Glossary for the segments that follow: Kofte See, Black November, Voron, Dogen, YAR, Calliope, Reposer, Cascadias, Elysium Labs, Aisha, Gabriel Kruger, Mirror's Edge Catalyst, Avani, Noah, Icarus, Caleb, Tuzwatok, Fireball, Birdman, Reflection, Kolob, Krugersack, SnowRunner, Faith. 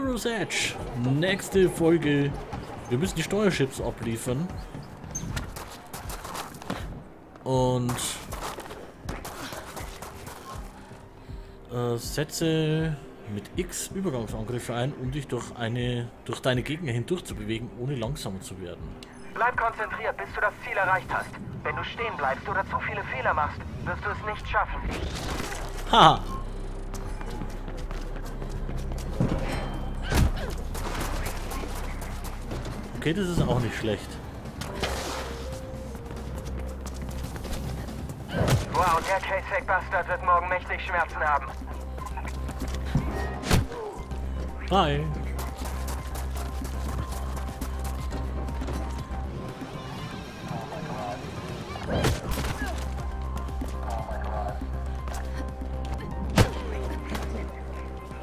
Mirror's Edge. Nächste Folge. Wir müssen die Steuerships abliefern. Und setze mit X Übergangsangriffe ein, um dich durch deine Gegner hindurch zu bewegen, ohne langsamer zu werden. Bleib konzentriert, bis du das Ziel erreicht hast. Wenn du stehen bleibst oder zu viele Fehler machst, wirst du es nicht schaffen. Haha. Okay, das ist auch nicht schlecht. Wow, der K-Sack-Bastard wird morgen mächtig Schmerzen haben. Hi.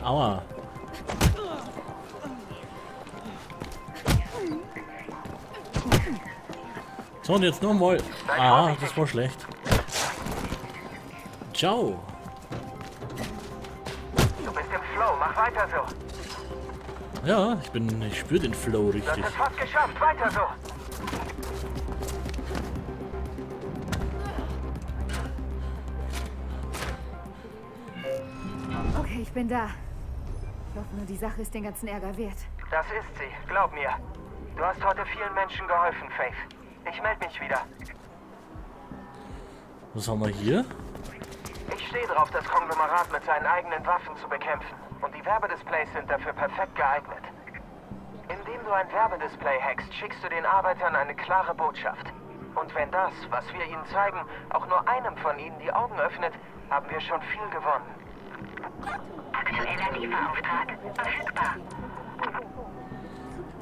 Aua. So, und jetzt noch mal. Ah, das war schlecht. Ciao. Du bist im Flow, mach weiter so. Ja, ich spüre den Flow richtig. Du hast es fast geschafft, weiter so. Okay, ich bin da. Ich glaube nur, die Sache ist den ganzen Ärger wert. Das ist sie, glaub mir. Du hast heute vielen Menschen geholfen, Faith. Ich melde mich wieder. Was haben wir hier? Ich stehe drauf, das Konglomerat mit seinen eigenen Waffen zu bekämpfen. Und die Werbedisplays sind dafür perfekt geeignet. Indem du ein Werbedisplay hackst, schickst du den Arbeitern eine klare Botschaft. Und wenn das, was wir ihnen zeigen, auch nur einem von ihnen die Augen öffnet, haben wir schon viel gewonnen. Aktueller Lieferauftrag verfügbar.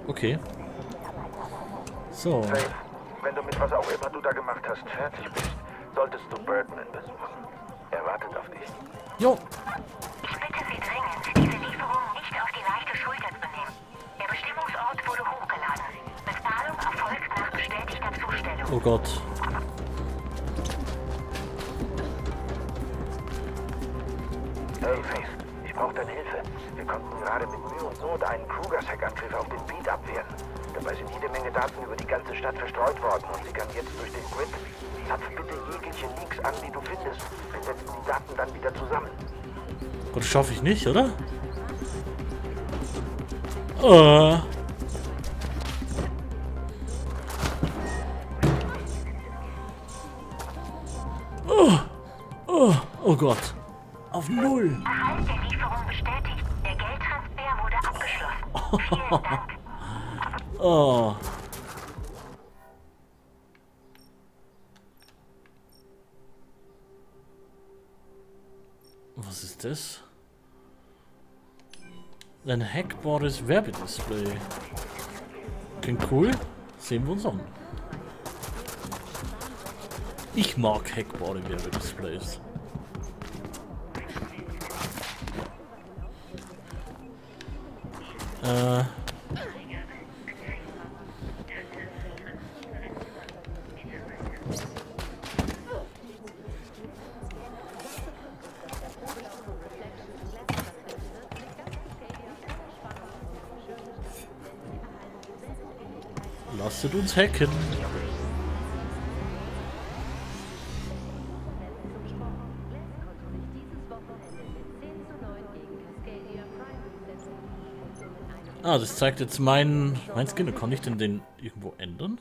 Okay. So. Faith, wenn du mit was auch immer du da gemacht hast fertig bist, solltest du Birdman besuchen. Er wartet auf dich. Jo. Ich bitte Sie dringend, diese Lieferung nicht auf die leichte Schulter zu nehmen. Der Bestimmungsort wurde hochgeladen. Bezahlung erfolgt nach bestätigter Zustellung. Oh Gott. Hey Faith, ich brauche deine Hilfe. Wir konnten gerade mit Mühe und Not einen Krugersack-Angriff auf den Beat abwehren. Dabei sind jede Menge Daten über die ganze Stadt verstreut worden und sie kann jetzt durch den Grid. Zapf bitte jegliche Leaks an, die du findest. Wir setzen die Daten dann wieder zusammen. Gott, das schaffe ich nicht, oder? Oh. Oh. Oh. Oh Gott. Auf null. Erhalt der Lieferung bestätigt. Der Geldtransfer wurde abgeschlossen. Vielen Dank. Oh. Was ist das? Ein hackbares Werbedisplay. Klingt cool. Sehen wir uns an. Ich mag hackbare Werbedisplays. Lasset uns hacken. Ah, das zeigt jetzt mein Skin. Kann ich denn den irgendwo ändern?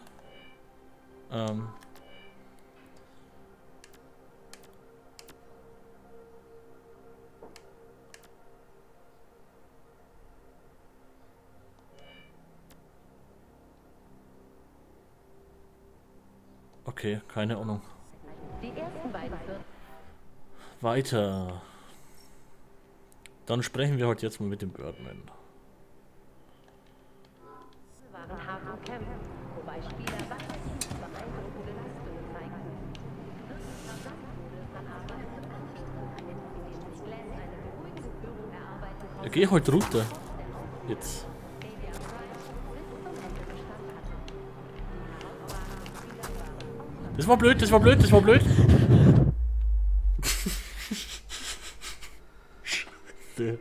Okay, keine Ahnung. Weiter. Dann sprechen wir heute jetzt mal mit dem Birdman. Geh heute runter. Jetzt. Das war blöd, das war blöd, das war blöd. Scheiße.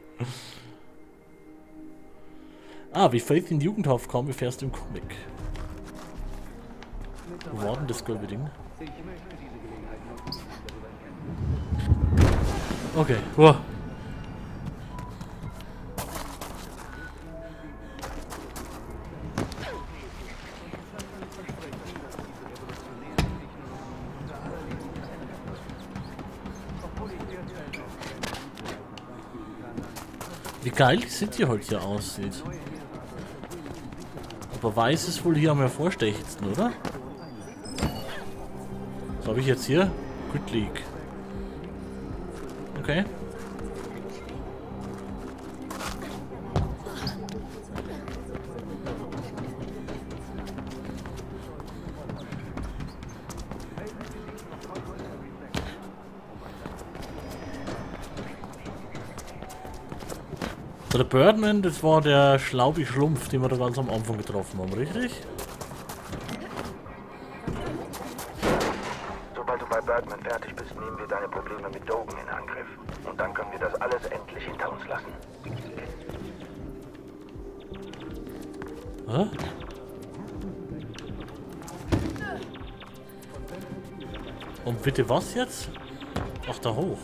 Ah, wie Faith in den Jugendhof kam, wie erst im Comic. Wo war denn das gelbe Ding? Okay, wow. Wie geil die City heute hier aussieht. Aber weiß ist wohl hier am hervorstechendsten, oder? Was habe ich jetzt hier? Good League. Okay. So, der Birdman, das war der Schlaubi-Schlumpf, den wir da ganz am Anfang getroffen haben, richtig? Sobald du bei Birdman fertig bist, nehmen wir deine Probleme mit Dogen in Angriff. Und dann können wir das alles endlich hinter uns lassen. Hä? Und bitte was jetzt? Ach, da hoch.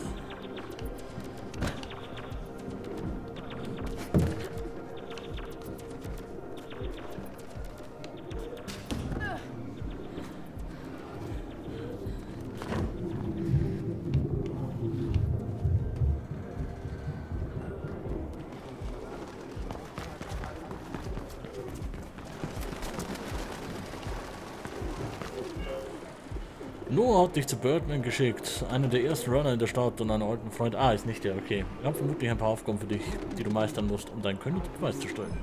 Noah hat dich zu Birdman geschickt, einer der ersten Runner in der Stadt und einen alten Freund. Ah, ist nicht der, okay. Wir haben vermutlich ein paar Aufgaben für dich, die du meistern musst, um dein Können zu Beweis zu stellen.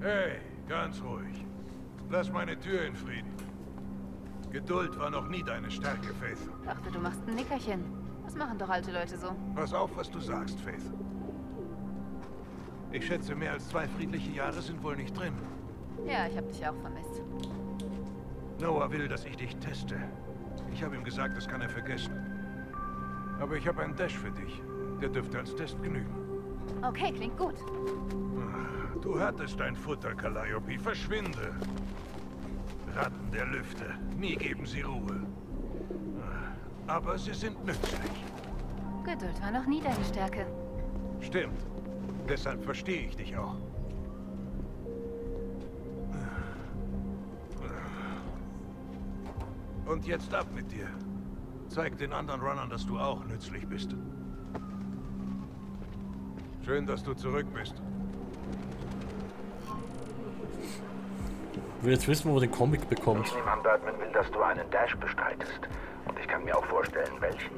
Hey, ganz ruhig. Lass meine Tür in Frieden. Geduld war noch nie deine Stärke, Faith. Ich dachte, du machst ein Nickerchen. Das machen doch alte Leute so. Pass auf, was du sagst, Faith. Ich schätze, mehr als 2 friedliche Jahre sind wohl nicht drin. Ja, ich habe dich auch vermisst. Noah will, dass ich dich teste. Ich habe ihm gesagt, das kann er vergessen. Aber ich habe einen Dash für dich. Der dürfte als Test genügen. Okay, klingt gut. Du hattest dein Futter, Calliope. Verschwinde! Ratten der Lüfte. Nie geben sie Ruhe. Aber sie sind nützlich. Geduld war noch nie deine Stärke. Stimmt. Deshalb verstehe ich dich auch. Und jetzt ab mit dir. Zeig den anderen Runnern, dass du auch nützlich bist. Schön, dass du zurück bist. Ich will jetzt wissen, wo den Comic bekommt. Ich nehme an, Birdman will, dass du einen Dash bestreitest. Und ich kann mir auch vorstellen, welchen.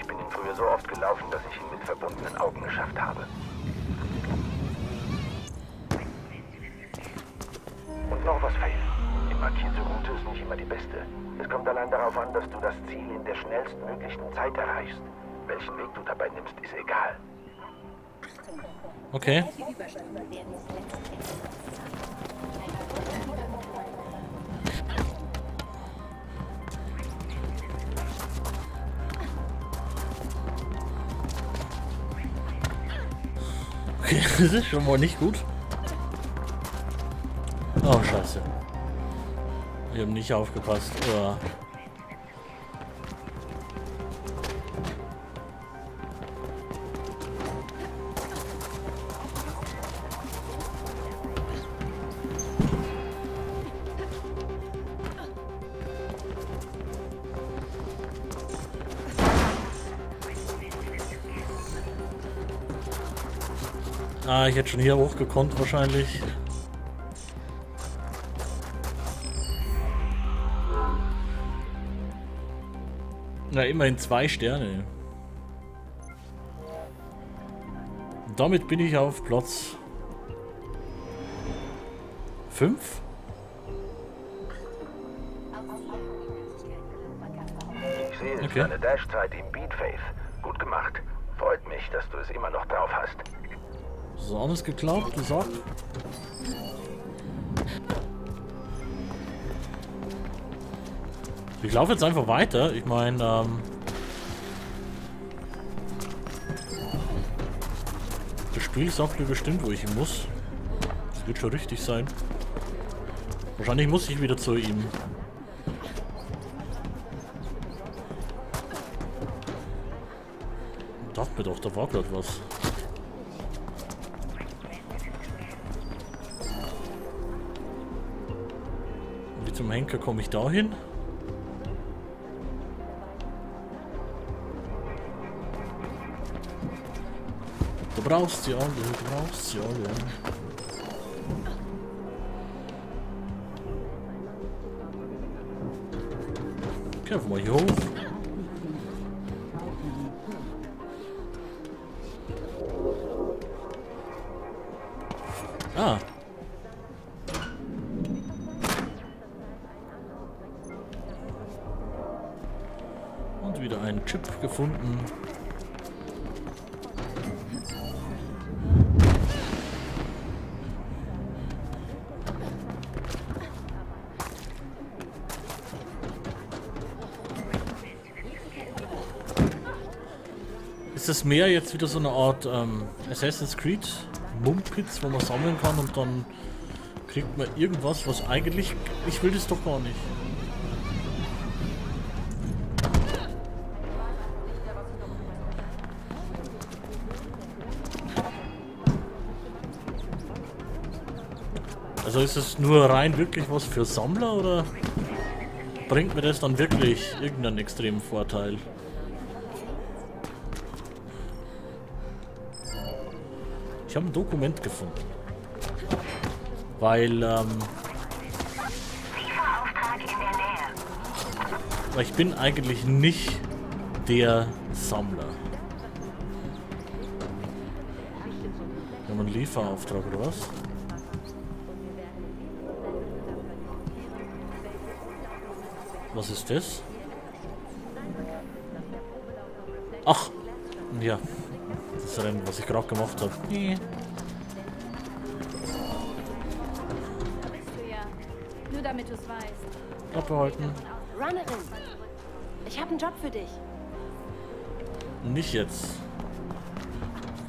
Ich bin ihn früher so oft gelaufen, dass ich ihn mit verbundenen Augen geschafft habe. Und noch was, Faith. Die markierte Route ist nicht immer die beste. Es kommt allein darauf an, dass du das Ziel in der schnellstmöglichen Zeit erreichst. Welchen Weg du dabei nimmst, ist egal. Okay. Okay, das ist schon mal nicht gut. Oh, scheiße. Wir haben nicht aufgepasst. Oder? Ah, ich hätte schon hier hochgekonnt wahrscheinlich. Na, immerhin 2 Sterne. Und damit bin ich auf Platz 5. Ich sehe jetzt deine Dashzeit im Beat, Faith. Gut gemacht. Freut mich, dass du es immer noch drauf hast. So, alles geklaut, gesagt. Ich laufe jetzt einfach weiter. Ich meine, Das Spiel sagt mir bestimmt, wo ich hin muss. Das wird schon richtig sein. Wahrscheinlich muss ich wieder zu ihm. Ich dachte mir doch, da war gerade was. Wie zum Henker komme ich da hin? Du brauchst sie alle, du brauchst sie alle. Kämpfen wir hier hoch. Ah. Und wieder einen Chip gefunden. Ist das Meer jetzt wieder so eine Art Assassin's Creed Mumpitz, wo man sammeln kann und dann kriegt man irgendwas, was eigentlich... Ich will das doch gar nicht. Also ist es nur rein wirklich was für Sammler oder bringt mir das dann wirklich irgendeinen extremen Vorteil? Ich habe ein Dokument gefunden, weil ich bin eigentlich nicht der Sammler. Wir haben einen Lieferauftrag oder was? Was ist das? Ach, ja. Das Rennen, was ich gerade gemacht habe. Nee. Nur damit du es weißt. Abbehalten. Runnerin, ich habe einen Job für dich. Nicht jetzt.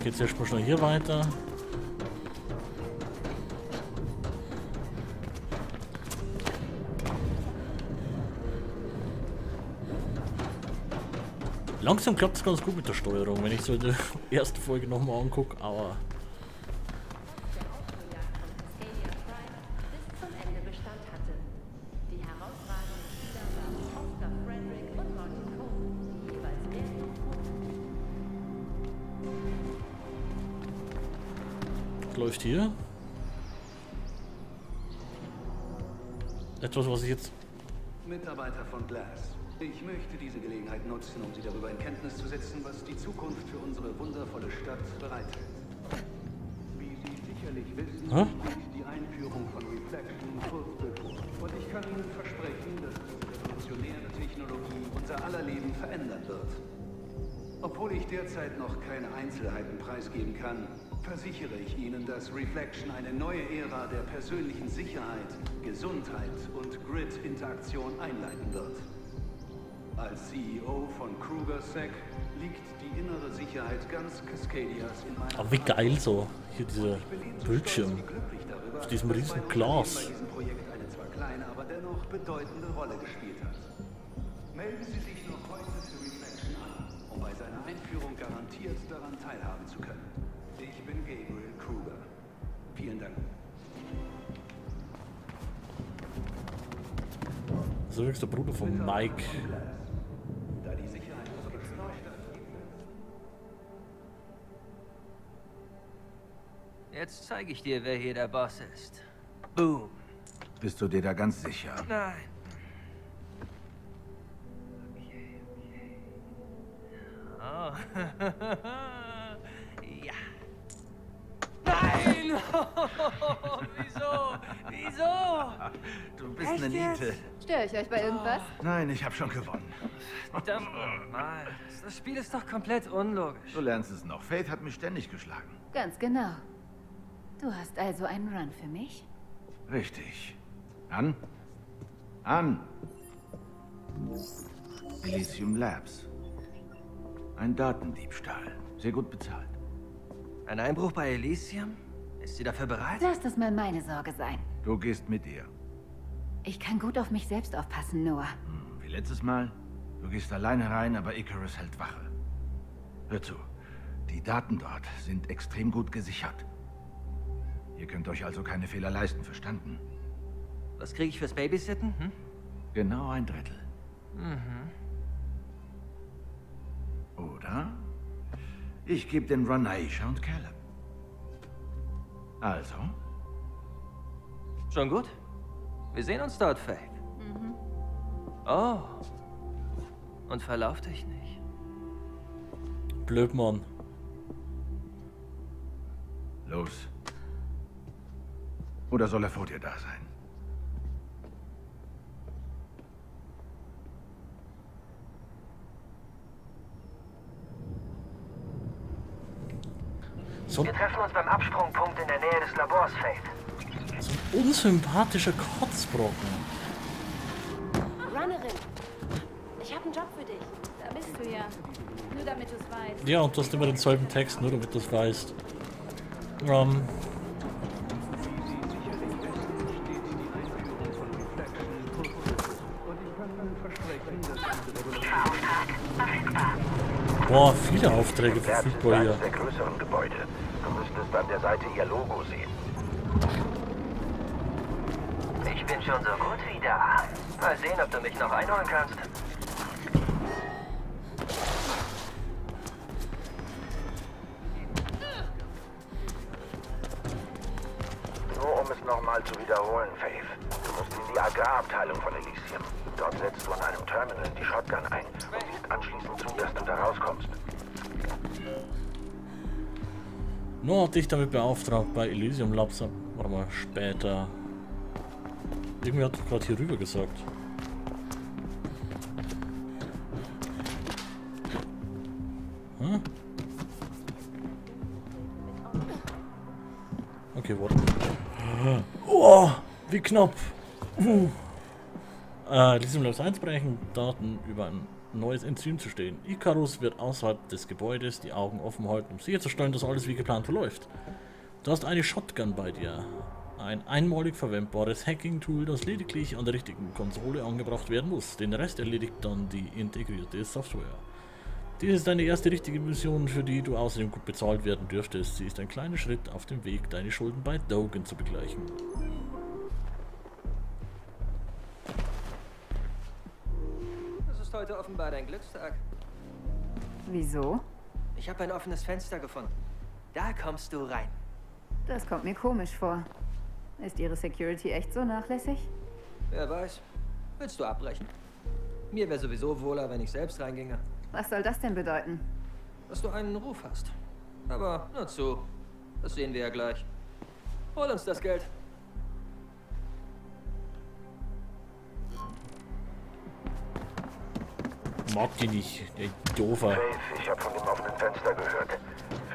Geht's ja schon hier weiter. Langsam klappt es ganz gut mit der Steuerung, wenn ich so die erste Folge nochmal angucke, aber... Was läuft hier? Etwas, was ich jetzt... Mitarbeiter von Glass. Ich möchte diese Gelegenheit nutzen, um Sie darüber in Kenntnis zu setzen, was die Zukunft für unsere wundervolle Stadt bereithält. Wie Sie sicherlich wissen, ist die Einführung von Reflection kurz bevor. Und ich kann Ihnen versprechen, dass diese revolutionäre Technologie unser aller Leben verändern wird. Obwohl ich derzeit noch keine Einzelheiten preisgeben kann, versichere ich Ihnen, dass Reflection eine neue Ära der persönlichen Sicherheit, Gesundheit und Grid-Interaktion einleiten wird. Als CEO von Krugersack liegt die innere Sicherheit ganz Cascadias in meiner... Aber wie geil so, hier dieser Bildschirm, auf diesem riesen Glas. ...bei diesem Projekt eine zwar kleine, aber dennoch bedeutende Rolle gespielt hat. Melden Sie sich noch heute für Reflection an, um bei seiner Einführung garantiert daran teilhaben zu können. Ich bin Gabriel Kruger. Vielen Dank. So ist der Bruder von Mike. Jetzt zeige ich dir, wer hier der Boss ist. Boom. Bist du dir da ganz sicher? Nein. Okay, okay. Oh. Ja. Nein! Oh, wieso? Wieso? Du bist echt eine Niete. Störe ich euch bei irgendwas? Nein, ich habe schon gewonnen. Verdammt nochmal. Das Spiel ist doch komplett unlogisch. Du lernst es noch. Faith hat mich ständig geschlagen. Ganz genau. Du hast also einen Run für mich? Richtig. An? An! Elysium Labs. Ein Datendiebstahl. Sehr gut bezahlt. Ein Einbruch bei Elysium? Ist sie dafür bereit? Lass das mal meine Sorge sein. Du gehst mit ihr. Ich kann gut auf mich selbst aufpassen, Noah. Hm, wie letztes Mal? Du gehst alleine rein, aber Icarus hält Wache. Hör zu, die Daten dort sind extrem gut gesichert. Ihr könnt euch also keine Fehler leisten, verstanden? Was kriege ich fürs Babysitten? Hm? Genau 1/3. Mhm. Oder? Ich gebe den Run Aisha und Caleb. Also? Schon gut? Wir sehen uns dort, Faith. Mhm. Oh. Und verlauf dich nicht. Blöd, Mann. Los. Oder soll er vor dir da sein? Wir treffen uns beim Absprungpunkt in der Nähe des Labors, Faith. So ein unsympathischer Kotzbrocken. Runnerin, ich habe einen Job für dich. Da bist du ja. Nur damit du es weißt. Ja, und du hast immer denselben Text, nur damit du es weißt. Boah, viele Aufträge verfügbar hier. Der größeren Gebäude. Du müsstest an der Seite ihr Logo sehen. Ich bin schon so gut wie da. Mal sehen, ob du mich noch einholen kannst. Nur um es nochmal zu wiederholen, Faith. Du musst in die Agrarabteilung von Elysium. Dort setzt du an einem Terminal die Shotgun ein und siehst anschließend zu, dass du da rauskommst. Nur hat dich damit beauftragt bei Elysium Labs. Warte mal, später. Irgendwer hat gerade hier rüber gesagt. Hm? Okay, warte. Oh, wie knapp. Elysium Labs einbrechen, Daten über ein neues Enzym zu stehen. Icarus wird außerhalb des Gebäudes die Augen offen halten, um sicherzustellen, dass alles wie geplant verläuft. Du hast eine Shotgun bei dir. Ein einmalig verwendbares Hacking-Tool, das lediglich an der richtigen Konsole angebracht werden muss. Den Rest erledigt dann die integrierte Software. Dies ist deine erste richtige Mission, für die du außerdem gut bezahlt werden dürftest. Sie ist ein kleiner Schritt auf dem Weg, deine Schulden bei Dogen zu begleichen. Heute offenbar dein Glückstag. Wieso? Ich habe ein offenes Fenster gefunden. Da kommst du rein. Das kommt mir komisch vor. Ist Ihre Security echt so nachlässig? Wer weiß. Willst du abbrechen? Mir wäre sowieso wohler, wenn ich selbst reinginge. Was soll das denn bedeuten? Dass du einen Ruf hast. Aber nur zu. Das sehen wir ja gleich. Hol uns das Geld. Mag die nicht, der Doofer. Faith, ich habe von dem offenen Fenster gehört.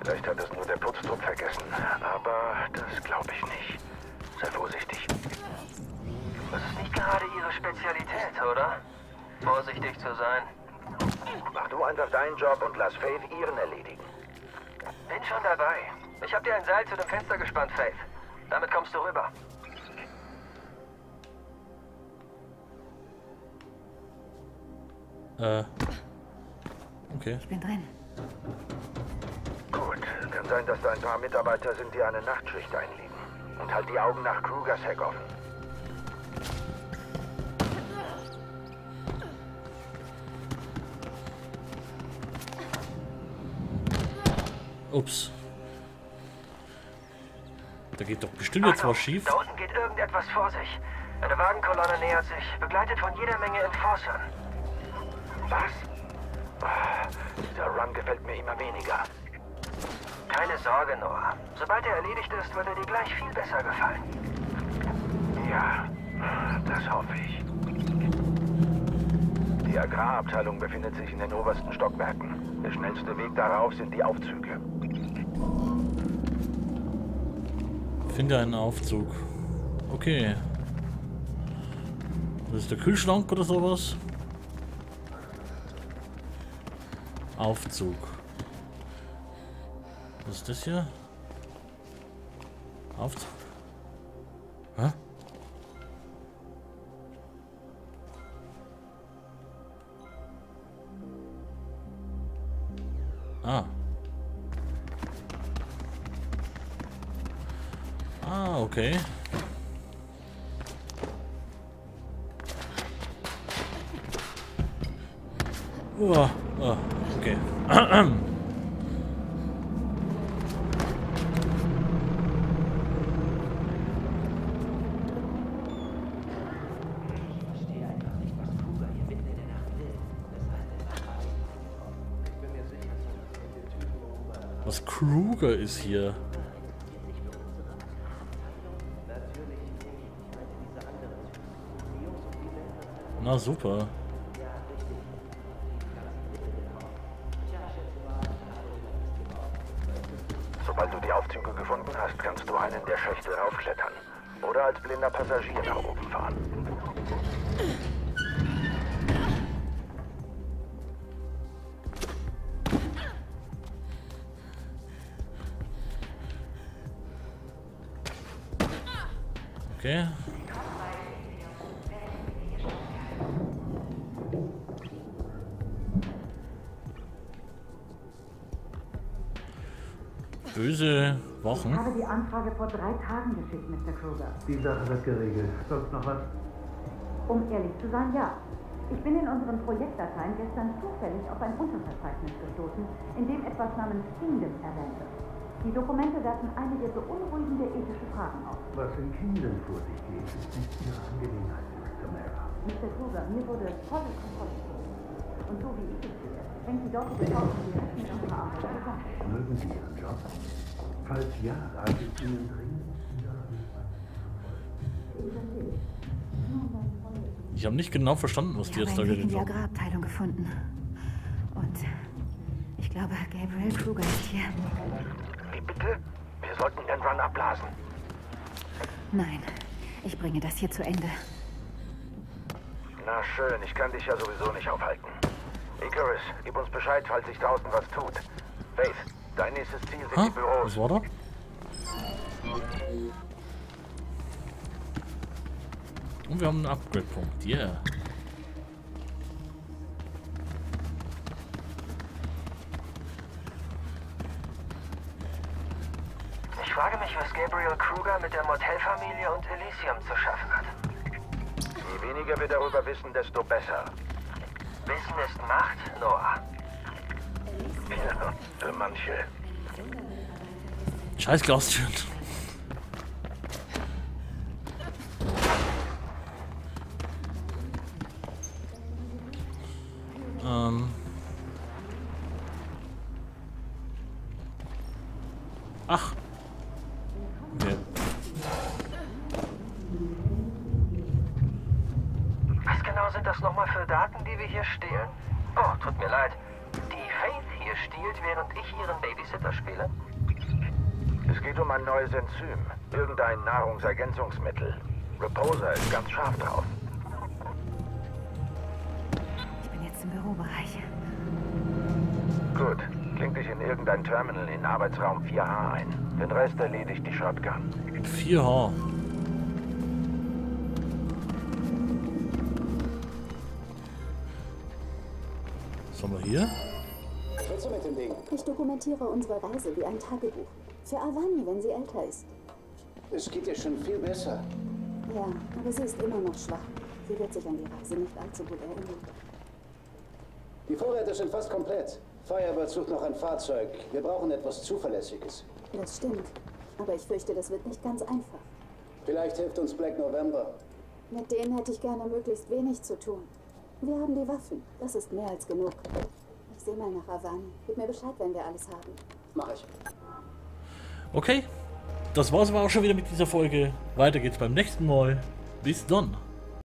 Vielleicht hat es nur der Putztrupp vergessen, aber das glaube ich nicht. Sei vorsichtig. Das ist nicht gerade Ihre Spezialität, oder? Vorsichtig zu sein. Mach du einfach deinen Job und lass Faith ihren erledigen. Bin schon dabei. Ich habe dir ein Seil zu dem Fenster gespannt, Faith. Damit kommst du rüber. Okay. Ich bin drin. Gut. Kann sein, dass da ein paar Mitarbeiter sind, die eine Nachtschicht einlegen. Und halt die Augen nach Krugersack offen. Ups. Da geht doch bestimmt jetzt was schief. Da unten geht irgendetwas vor sich. Eine Wagenkolonne nähert sich, begleitet von jeder Menge Enforcern. Was? Oh, dieser Run gefällt mir immer weniger. Keine Sorge, Noah. Sobald er erledigt ist, wird er dir gleich viel besser gefallen. Ja, das hoffe ich. Die Agrarabteilung befindet sich in den obersten Stockwerken. Der schnellste Weg darauf sind die Aufzüge. Finde einen Aufzug. Okay. Das ist der Kühlschrank oder sowas? Aufzug. Was ist das hier? Auf. Hä? Ah. Ah, okay. Oh, okay. Was Kruger ist hier? Na super. Sobald du die Aufzüge gefunden hast, kannst du einen der Schächte raufklettern. Oder als blinder Passagier nach oben fahren. Okay. Böse Wochen. Ich habe die Anfrage vor 3 Tagen geschickt, Mr. Kruger. Die Sache wird geregelt. Sonst noch was? Um ehrlich zu sein, ja. Ich bin in unseren Projektdateien gestern zufällig auf ein Unterverzeichnis gestoßen, in dem etwas namens Kingdom erwähnt wird. Die Dokumente werfen einige beunruhigende ethische Fragen auf. Was in Kindern vor sich geht, ist nicht Ihre Angelegenheit, Mr. Mara. Mr. Kruger, mir wurde volle Kontrolle gegeben. Und so wie ich es sehe, fängt die dortige Forschung direkt mit unserer Arbeit an. Mögen Sie Ihren Job? Falls ja, rate ich Ihnen dringend. Ich habe nicht genau verstanden, was die jetzt da geredet haben. Ich habe eine Grabteilung gefunden. Und ich glaube, Gabriel Kruger ist hier. Bitte? Wir sollten den Run abblasen. Nein, ich bringe das hier zu Ende. Na schön, ich kann dich ja sowieso nicht aufhalten. Icarus, gib uns Bescheid, falls sich draußen was tut. Faith, dein nächstes Ziel sind die Büros. Was war das? Und wir haben einen Upgrade-Punkt, yeah. Ich frage mich, was Gabriel Kruger mit der Motel-Familie und Elysium zu schaffen hat. Je weniger wir darüber wissen, desto besser. Wissen ist Macht, Noah. Ja, für manche. Scheiß Glastüren. Ach. Sind das nochmal für Daten, die wir hier stehlen? Oh, tut mir leid. Die Faith hier stiehlt, während ich ihren Babysitter spiele? Es geht um ein neues Enzym. Irgendein Nahrungsergänzungsmittel. Reposer ist ganz scharf drauf. Ich bin jetzt im Bürobereich. Gut. Kling dich in irgendein Terminal in Arbeitsraum 4H ein. Den Rest erledigt die Shotgun. 4H. Haben wir hier? Ich dokumentiere unsere Reise wie ein Tagebuch. Für Avani, wenn sie älter ist. Es geht ihr schon viel besser. Ja, aber sie ist immer noch schwach. Sie wird sich an die Reise nicht allzu gut erinnern. Die Vorräte sind fast komplett. Fireball sucht noch ein Fahrzeug. Wir brauchen etwas Zuverlässiges. Das stimmt. Aber ich fürchte, das wird nicht ganz einfach. Vielleicht hilft uns Black November. Mit denen hätte ich gerne möglichst wenig zu tun. Wir haben die Waffen. Das ist mehr als genug. Ich sehe mal nach Avani. Gib mir Bescheid, wenn wir alles haben. Mach ich. Okay. Das war's aber auch schon wieder mit dieser Folge. Weiter geht's beim nächsten Mal. Bis dann.